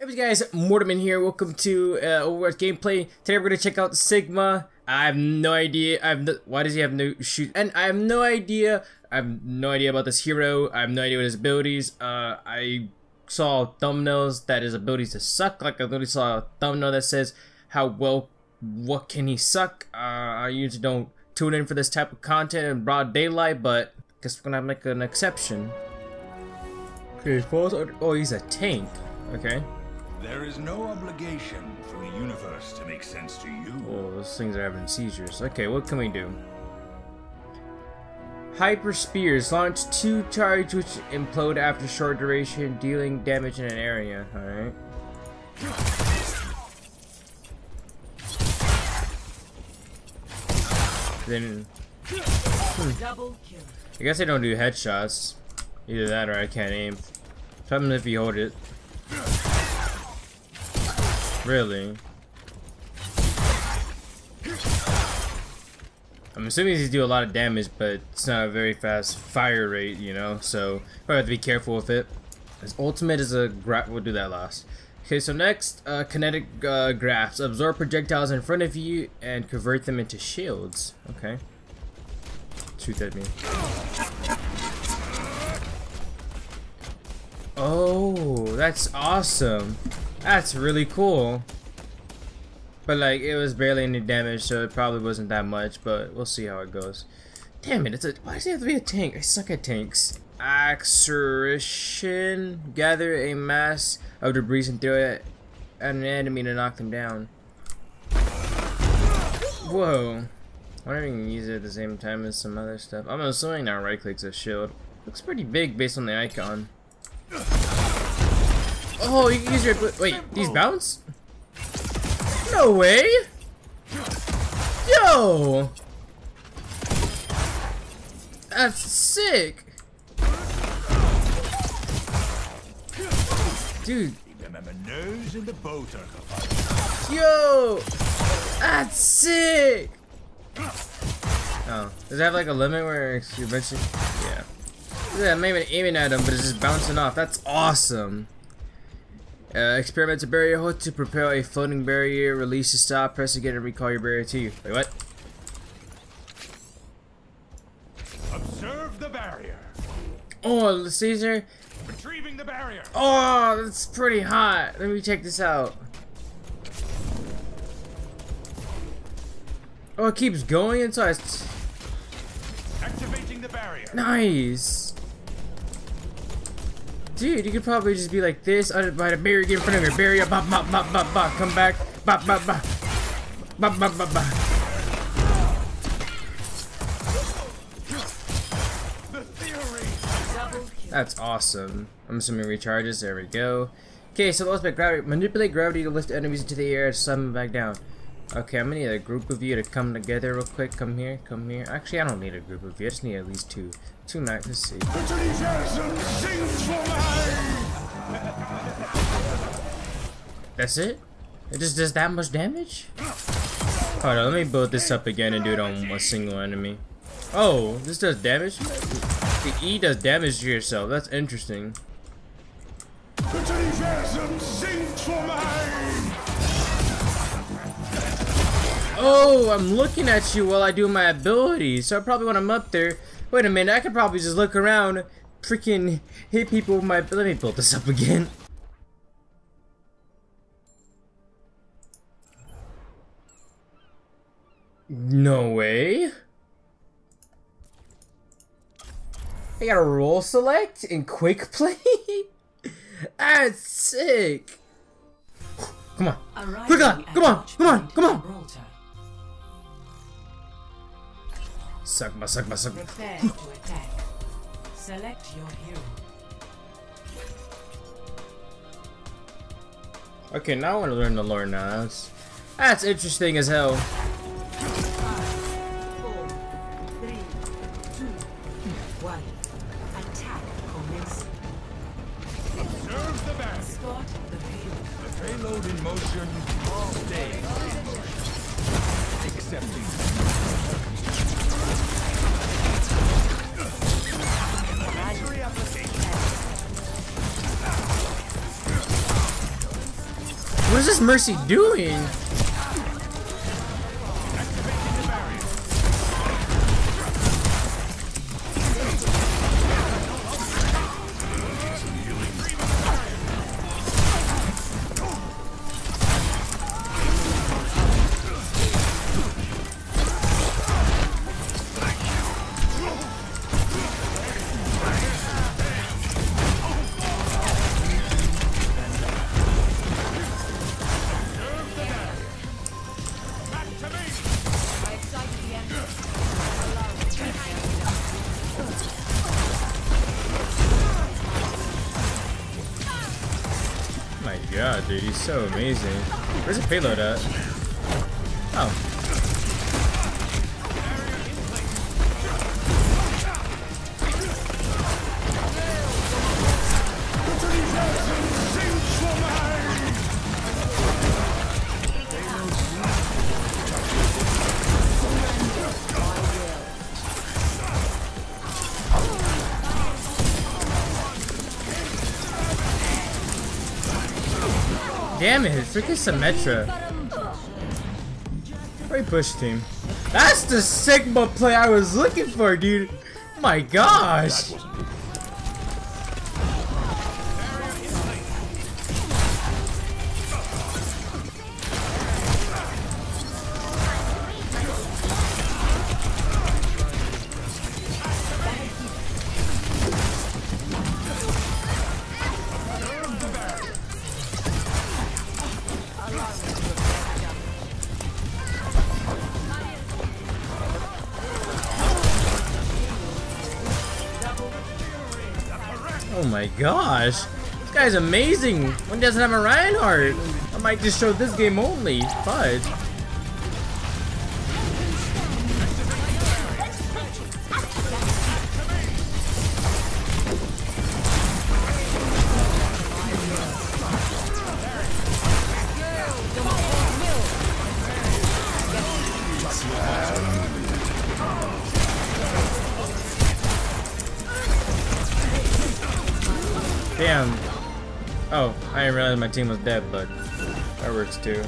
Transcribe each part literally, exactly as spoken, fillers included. Hey guys, Mortalmen here. Welcome to uh, Overwatch gameplay. Today we're gonna check out Sigma. I have no idea. I have no, why does he have no shoot? And I have no idea. I have no idea about this hero. I have no idea what his abilities. Uh, I saw thumbnails that his abilities to suck. Like I literally saw a thumbnail that says how well, what can he suck? Uh, I usually don't tune in for this type of content in broad daylight, but I guess we're gonna make an exception. Okay, oh, he's a tank. Okay. There is no obligation for the universe to make sense to you. Oh, those things are having seizures. Okay, what can we do? Hyper Spears. Launch two charges which implode after short duration, dealing damage in an area. Alright. Then... Hmm. I guess I don't do headshots. Either that or I can't aim. Something if you hold it. Really? I'm assuming these do a lot of damage, but it's not a very fast fire rate, you know, so I have to be careful with it. His ultimate is a grab. We'll do that last. Okay, so next, uh, kinetic uh, grasps. Absorb projectiles in front of you and convert them into shields. Okay. Shoot at me. Oh, that's awesome. That's really cool, but like it was barely any damage, so it probably wasn't that much, but we'll see how it goes. Damn it, it's a, why does it have to be a tank? I suck at tanks. Accretion, gather a mass of debris and throw it at an enemy to knock them down. Whoa, I don't even use it at the same time as some other stuff. I'm assuming now right clicks a shield. Looks pretty big based on the icon. Oh, you can use your... Wait, these bounce? No way! Yo! That's sick! Dude. Yo! That's sick! Oh, does it have like a limit where you eventually... Yeah. Yeah, I'm not even aiming at him, but it's just bouncing off. That's awesome! Uh, experimental barrier. Hold to propel a floating barrier. Release to stop. Press again and recall your barrier to you. Wait, what? Observe the barrier. Oh, Caesar. Retrieving the barrier. Oh, that's pretty hot. Let me check this out. Oh, it keeps going inside. Activating the barrier. Nice. Dude, you could probably just be like this, under by the barrier, get in front of your barrier, bop, bop, bop, bop, bop, come back, bop, bop, bop, bop, bop, bop, bop. That's awesome. I'm assuming recharges, there we go. Okay, so let's gravity. Manipulate gravity to lift enemies into the air and summon back down. Okay, I'm gonna need a group of you to come together real quick. Come here, come here. Actually, I don't need a group of you. I just need at least two. Two nights, let's see. That's it? It just does that much damage? Hold on, let me build this up again and do it on a single enemy. Oh, this does damage? The E does damage to yourself. That's interesting. Oh, I'm looking at you while I do my abilities. So I probably when I'm up there, wait a minute, I could probably just look around, freaking hit people with my, let me build this up again. No way. I gotta roll select and quick play? That's sick. Come on. Quick on, come on, come on, come on. Suck my, suck my, suck my. Prepare to attack. Select your hero. Okay, now I want to learn the lore now. That's, that's interesting as hell. Five, four, three, two, one. Attack commencing. Observe the barrier. Spot the payload. The payload in motion all day. In motion. Accepting. What is this Mercy doing? God, dude, he's so amazing. Where's the payload at? Oh. Damn it, freaking Symmetra. Great push team. That's the Sigma play I was looking for, dude. My gosh. Oh my gosh, this guy's amazing. When doesn't have a Reinhardt? I might just show this game only, but. Damn. Oh, I didn't realize my team was dead, but that works too.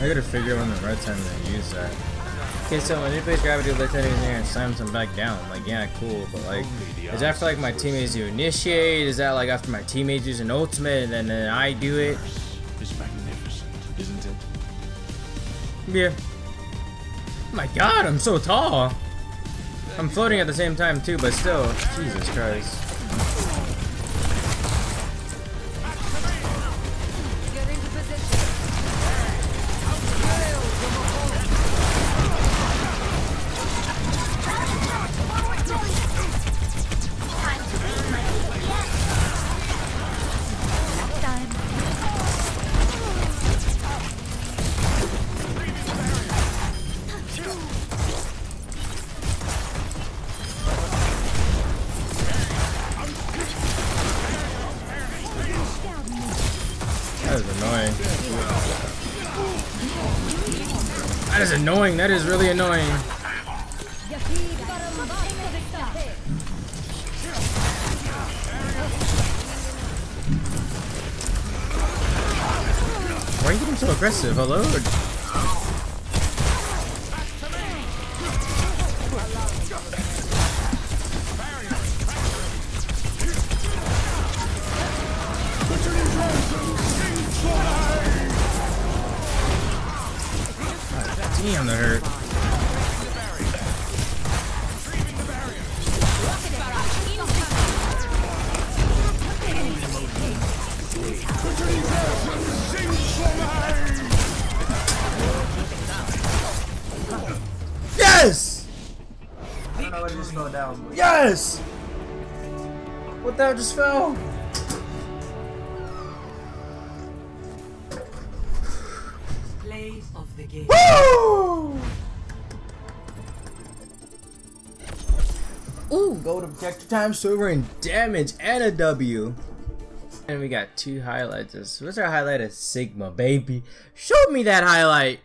I gotta figure out when the right time to use that. Okay, so when you place gravity, lift enemies in the air and slams them back down. Like, yeah, cool, but like, is that for like my teammates you initiate? Is that like after my teammates use an ultimate and then, then I do it? It's magnificent, isn't it? Yeah. My God, I'm so tall. I'm floating at the same time too, but still, Jesus Christ. That is annoying. That is really annoying. Why are you getting so aggressive? Hello? Damn, that hurt. Yes! I don't know what just fell down. Yes! What the hell just fell? Play of the game. Woo! Ooh, gold objective time, silver, and damage, and a W. And we got two highlights. What's our highlight of Sigma, baby? Show me that highlight.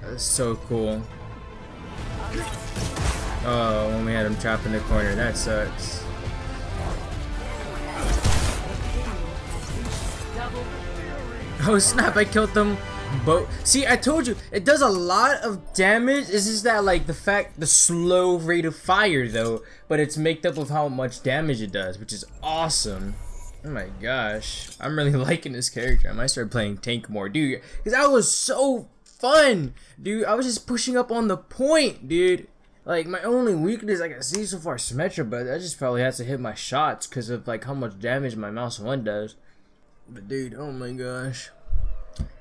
That's so cool. Oh, when we had him trapped in the corner, that sucks. Oh snap, I killed them both. See, I told you, it does a lot of damage. It's just that, like, the fact, the slow rate of fire, though. But it's made up of how much damage it does, which is awesome. Oh my gosh. I'm really liking this character. I might start playing tank more, dude. Because I was so fun, dude. I was just pushing up on the point, dude. Like, my only weakness I can see so far is Symmetra, but I just probably have to hit my shots because of, like, how much damage my mouse one does. But dude, oh my gosh,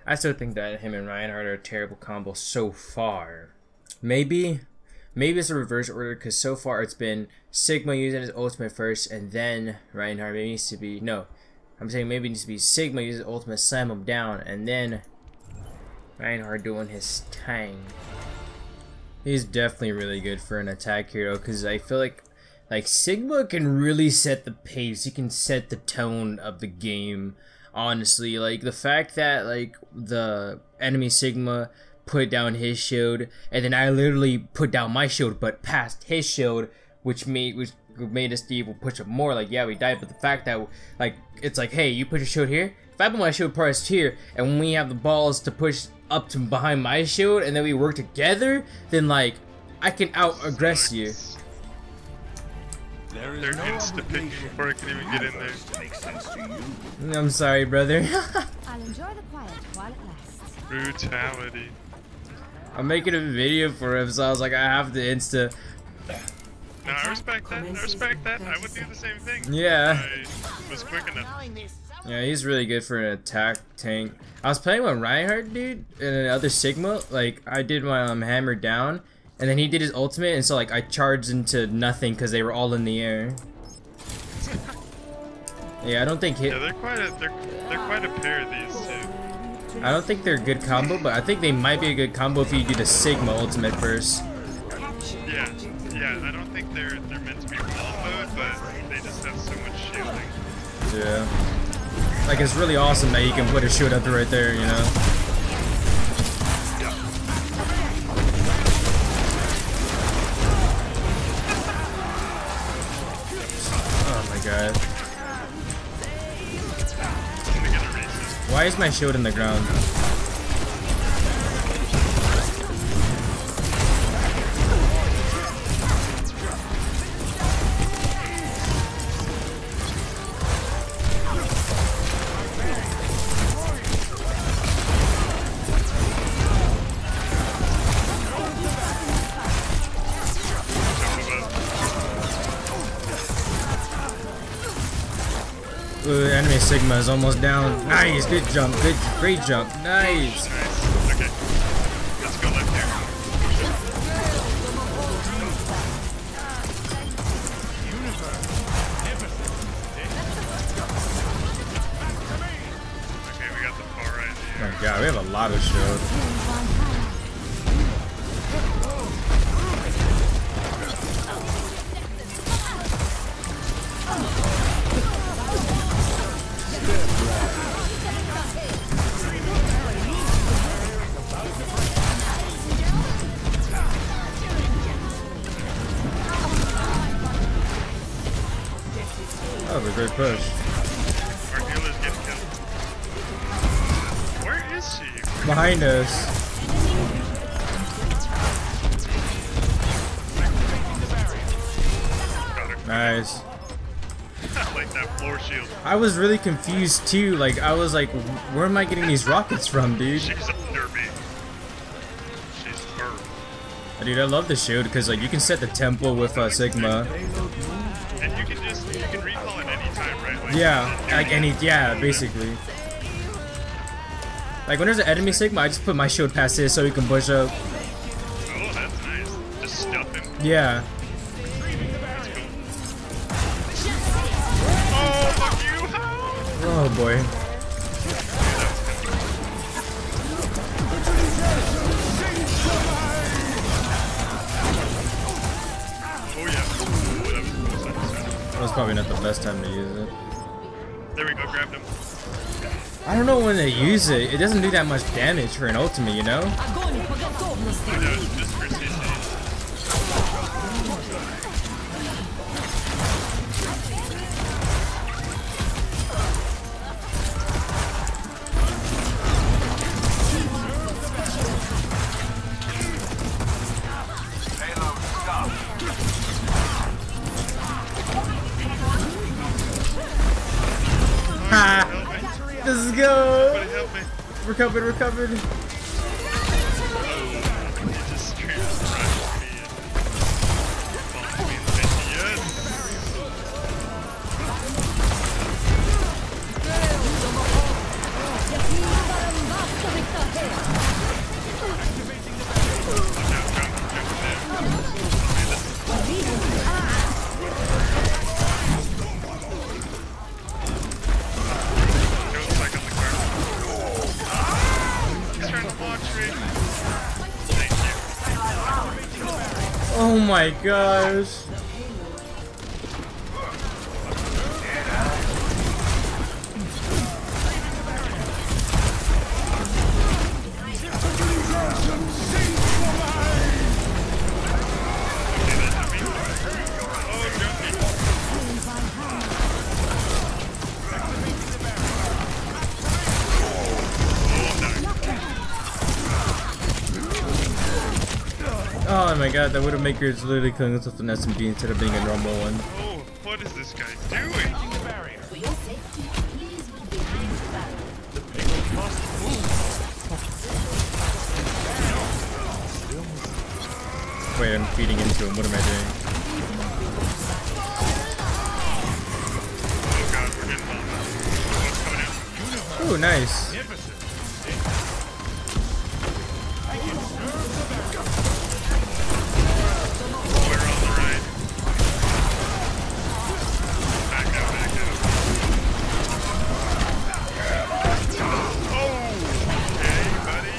I still think that him and Reinhardt are a terrible combo so far. Maybe, maybe it's a reverse order, because so far it's been Sigma using his ultimate first, and then Reinhardt. Maybe needs to be no, I'm saying maybe it needs to be Sigma using his ultimate, slam him down, and then Reinhardt doing his tang. He's definitely really good for an attack hero, because I feel like like Sigma can really set the pace. He can set the tone of the game. Honestly, like, the fact that, like, the enemy Sigma put down his shield, and then I literally put down my shield but passed his shield, which made which made us able to push up more. Like, yeah, we died, but the fact that, like, it's like, hey, you put your shield here, if I put my shield pressed here, and we have the balls to push up to behind my shield, and then we work together, then, like, I can out-aggress you. There is They're no insta-picking before I can even get in there. I'm sorry, brother. I'll enjoy the quiet while it lasts. Brutality. I'm making a video for him, so I was like, I have to insta. No, I respect that. I respect that. I would do the same thing. Yeah. I was quick enough. Yeah, he's really good for an attack tank. I was playing with Reinhardt, dude, and another Sigma. Like, I did my um, hammer down. And then he did his ultimate, and so, like, I charged into nothing because they were all in the air. Yeah, I don't think hit. Yeah, they're quite a they're they're quite a pair of these two. I don't think they're a good combo, but I think they might be a good combo if you do the Sigma ultimate first. Yeah, yeah. I don't think they're they're meant to be comboed, but they just have so much shielding. Yeah. Like, it's really awesome that you can put a shield up right there, you know. God. Why is my shield in the ground? Ooh, enemy Sigma is almost down. Nice, good jump, good, great jump, nice. Nice. Okay, let's go left here. Okay, we got the far right here. Oh god, we have a lot of shield. That was a great push. Our healer's getting killed. Where is she? Behind us. Nice. I like that floor shield. I was really confused too. Like, I was like, where am I getting these rockets from, dude? She's under me. She's hurt. Dude, I love the shield because, like, you can set the tempo with uh, Sigma. And you can just you can recall at any time, right? Like, yeah, like any yeah, basically. Like, when there's an enemy Sigma, I just put my shield past it so he can push up. Oh, that's nice. Just stuff him. Yeah. That's cool. Oh, fuck you! Oh boy. That's probably not the best time to use it. There we go, grabbed him. I don't know when to use it. It doesn't do that much damage for an ultimate, you know? Let's go! Help me. Recovered, recovered. Oh, it just straight up rushed me and bumped me in the face. Yes! Oh my gosh. Oh my god, that Widowmaker is literally killing us with an S M G instead of being a normal one. Oh, what is this guy doing? Wait, I'm feeding into him. What am I doing? Oh god, we're getting bombed. Ooh, nice.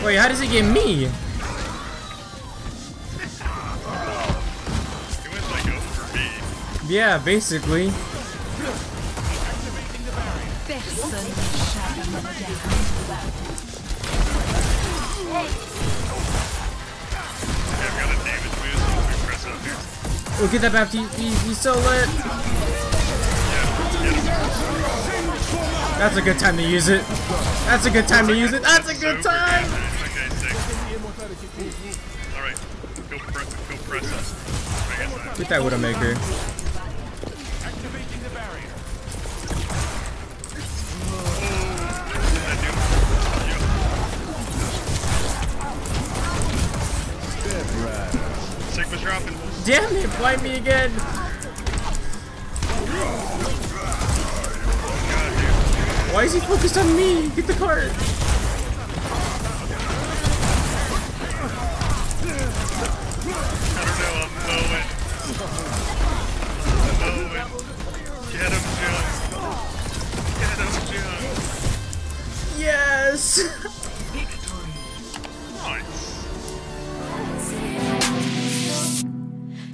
Wait, how does it get me? It went like over me. Yeah, basically. We'll get that back. He's, he's, he's so lit. That's a good time to use it. That's a good time to use it. That's a good time. Alright, go, pre go press us. Right, get that Widowmaker. Activating the barrier. Oh, Sigma's dropping. Damn it, blind me again. Why is he focused on me? Get the cart. Yes!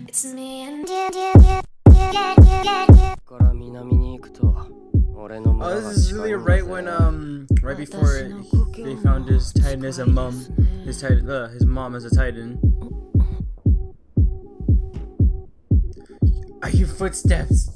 It's me and oh, this is really right when um right before it, they found his titan as a mom, his titan uh, his mom as a titan. I hear footsteps.